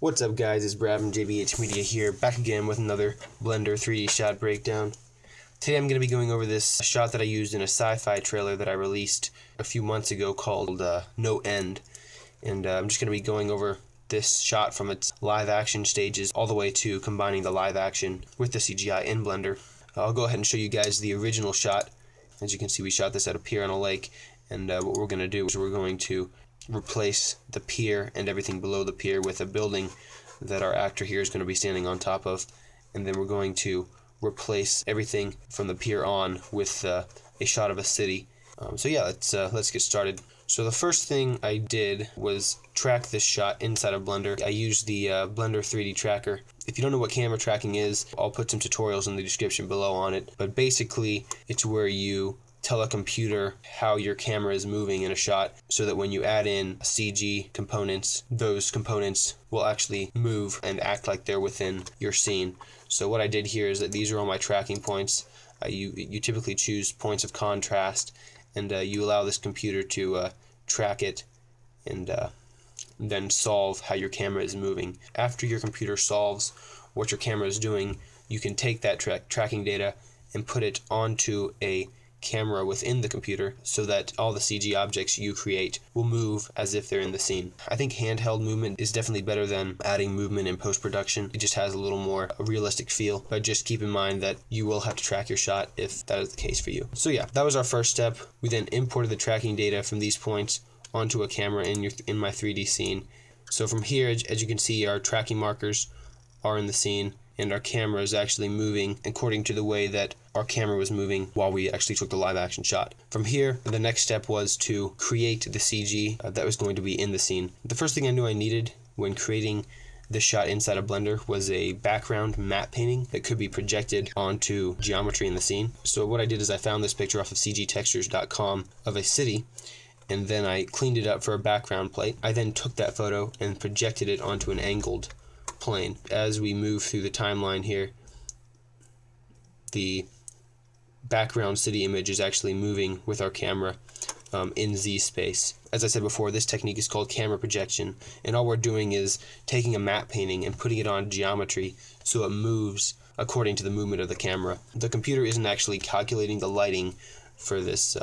What's up guys, it's Brad from JBH Media here, back again with another Blender 3D shot breakdown. Today I'm going to be going over this shot that I used in a sci-fi trailer that I released a few months ago called No End. And I'm just going to be going over this shot from its live action stages all the way to combining the live action with the CGI in Blender. I'll go ahead and show you guys the original shot. As you can see, we shot this at a pier on a lake, and what we're going to do is we're going to replace the pier and everything below the pier with a building that our actor here is going to be standing on top of, and then we're going to replace everything from the pier on with a shot of a city. So yeah, let's get started. So the first thing I did was track this shot inside of Blender. I used the Blender 3D tracker. If you don't know what camera tracking is, I'll put some tutorials in the description below on it, but basically it's where you tell a computer how your camera is moving in a shot so that when you add in CG components, those components will actually move and act like they're within your scene. So what I did here is that these are all my tracking points. You typically choose points of contrast, and you allow this computer to track it and then solve how your camera is moving. After your computer solves what your camera is doing, you can take that tracking data and put it onto a camera within the computer so that all the CG objects you create will move as if they're in the scene. I think handheld movement is definitely better than adding movement in post-production. It just has a little more realistic feel, but just keep in mind that you will have to track your shot if that is the case for you. So yeah, that was our first step. We then imported the tracking data from these points onto a camera in my 3D scene. So from here, as you can see, our tracking markers are in the scene, and our camera is actually moving according to the way that our camera was moving while we actually took the live action shot. From here, the next step was to create the CG that was going to be in the scene. The first thing I knew I needed when creating this shot inside of Blender was a background matte painting that could be projected onto geometry in the scene. So what I did is I found this picture off of cgtextures.com of a city, and then I cleaned it up for a background plate. I then took that photo and projected it onto an angled plane. As we move through the timeline here, the background city image is actually moving with our camera in Z space. As I said before, this technique is called camera projection, and all we're doing is taking a matte painting and putting it on geometry so it moves according to the movement of the camera. The computer isn't actually calculating the lighting for this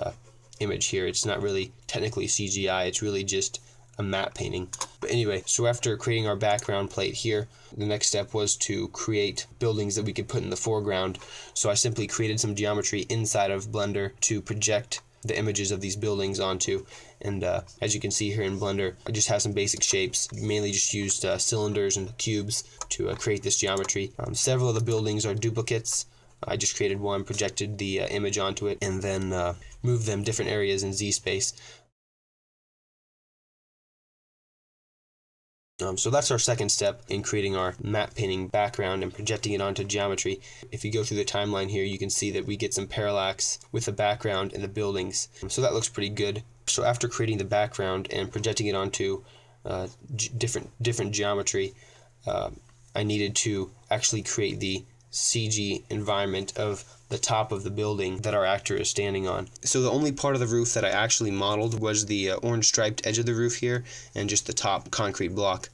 image here. It's not really technically CGI, it's really just a matte painting. But anyway, so after creating our background plate here, the next step was to create buildings that we could put in the foreground. So I simply created some geometry inside of Blender to project the images of these buildings onto, and as you can see here in Blender, I just have some basic shapes, mainly just used cylinders and cubes to create this geometry. Several of the buildings are duplicates. I just created one, projected the image onto it, and then moved them different areas in Z space. So that's our second step in creating our matte painting background and projecting it onto geometry. If you go through the timeline here, you can see that we get some parallax with the background and the buildings. So that looks pretty good. So after creating the background and projecting it onto different geometry, I needed to actually create the CG environment of the top of the building that our actor is standing on. So the only part of the roof that I actually modeled was the orange striped edge of the roof here and just the top concrete block.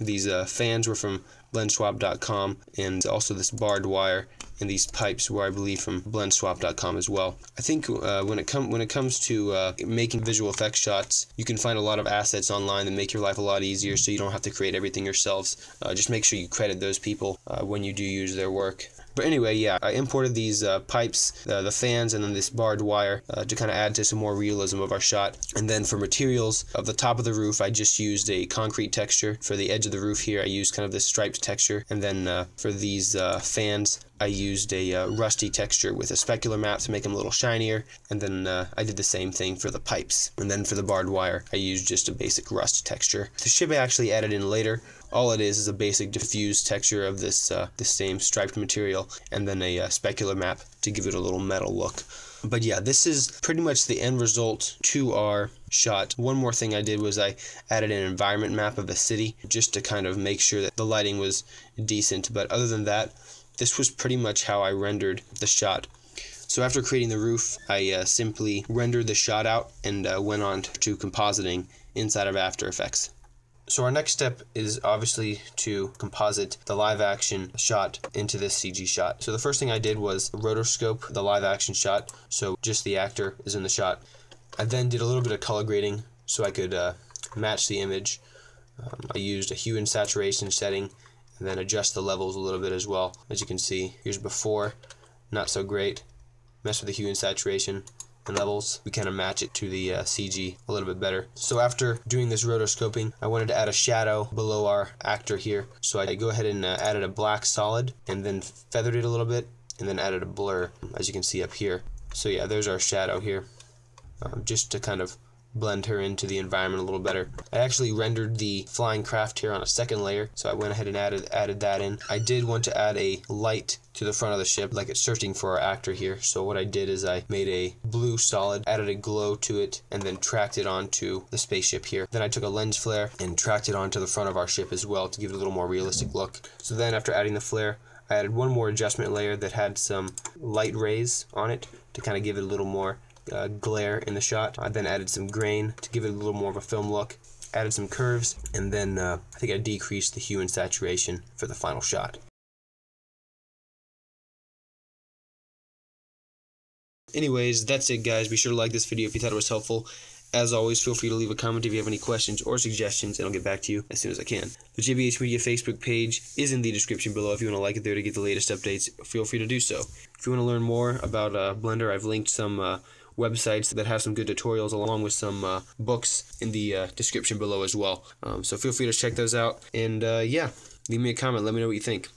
These fans were from blendswap.com, and also this barbed wire and these pipes were, I believe, from blendswap.com as well. I think when it comes to making visual effects shots, you can find a lot of assets online that make your life a lot easier, so you don't have to create everything yourselves. Just make sure you credit those people when you do use their work. But anyway, yeah, I imported these pipes, the fans, and then this barbed wire to kind of add to some more realism of our shot. And then for materials, of the top of the roof, I just used a concrete texture. For the edge of the roof here, I used kind of this striped texture. And then for these fans, I used a rusty texture with a specular map to make them a little shinier, and then I did the same thing for the pipes. And then for the barbed wire, I used just a basic rust texture. The shape I actually added in later, all it is a basic diffused texture of this the same striped material, and then a specular map to give it a little metal look. But yeah, this is pretty much the end result to our shot. One more thing I did was I added an environment map of the city just to kind of make sure that the lighting was decent, but other than that, this was pretty much how I rendered the shot. So after creating the roof, I simply rendered the shot out and went on to compositing inside of After Effects. So our next step is obviously to composite the live action shot into this CG shot. So the first thing I did was rotoscope the live action shot, so just the actor is in the shot. I then did a little bit of color grading so I could match the image. I used a hue and saturation setting and then adjust the levels a little bit as well. As you can see, here's before, not so great. Mess with the hue and saturation and levels. We kind of match it to the CG a little bit better. So after doing this rotoscoping, I wanted to add a shadow below our actor here. So I go ahead and added a black solid and then feathered it a little bit and then added a blur, as you can see up here. So yeah, there's our shadow here, just to kind of blend her into the environment a little better. I actually rendered the flying craft here on a second layer, so I went ahead and added that in. I did want to add a light to the front of the ship, like it's searching for our actor here. So what I did is I made a blue solid, added a glow to it, and then tracked it onto the spaceship here. Then I took a lens flare and tracked it onto the front of our ship as well to give it a little more realistic look. So then after adding the flare, I added one more adjustment layer that had some light rays on it to kind of give it a little more glare in the shot. I then added some grain to give it a little more of a film look, added some curves, and then I think I decreased the hue and saturation for the final shot. Anyways, that's it guys. Be sure to like this video if you thought it was helpful. As always, feel free to leave a comment if you have any questions or suggestions, and I'll get back to you as soon as I can. The JBH Media Facebook page is in the description below. If you want to like it there to get the latest updates, feel free to do so. If you want to learn more about Blender, I've linked some websites that have some good tutorials along with some books in the description below as well. So feel free to check those out, and yeah, leave me a comment. Let me know what you think.